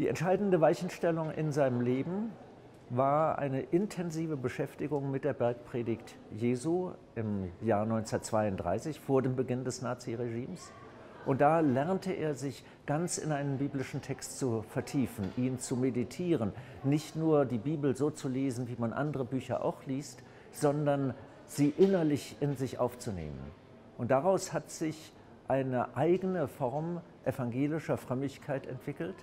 Die entscheidende Weichenstellung in seinem Leben war eine intensive Beschäftigung mit der Bergpredigt Jesu im Jahr 1932, vor dem Beginn des Naziregimes. Und da lernte er sich ganz in einen biblischen Text zu vertiefen, ihn zu meditieren, nicht nur die Bibel so zu lesen, wie man andere Bücher auch liest, sondern sie innerlich in sich aufzunehmen. Und daraus hat sich eine eigene Form evangelischer Frömmigkeit entwickelt,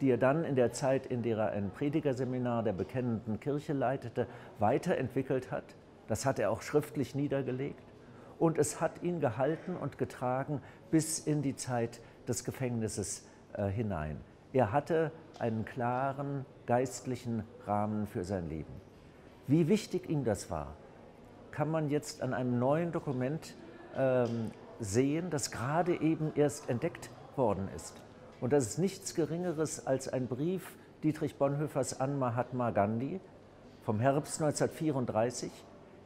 die er dann in der Zeit, in der er ein Predigerseminar der Bekennenden Kirche leitete, weiterentwickelt hat. Das hat er auch schriftlich niedergelegt. Und es hat ihn gehalten und getragen bis in die Zeit des Gefängnisses hinein. Er hatte einen klaren geistlichen Rahmen für sein Leben. Wie wichtig ihm das war, kann man jetzt an einem neuen Dokument sehen, das gerade eben erst entdeckt worden ist. Und das ist nichts Geringeres als ein Brief Dietrich Bonhoeffers an Mahatma Gandhi vom Herbst 1934,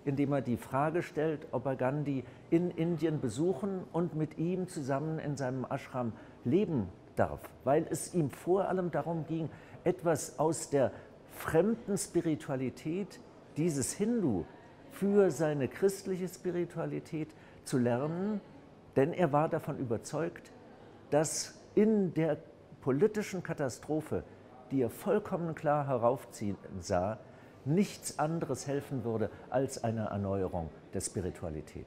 indem er die Frage stellt, ob er Gandhi in Indien besuchen und mit ihm zusammen in seinem Ashram leben darf, weil es ihm vor allem darum ging, etwas aus der fremden Spiritualität dieses Hindu für seine christliche Spiritualität zu lernen, denn er war davon überzeugt, dass in der politischen Katastrophe, die er vollkommen klar heraufziehen sah, nichts anderes helfen würde als eine Erneuerung der Spiritualität.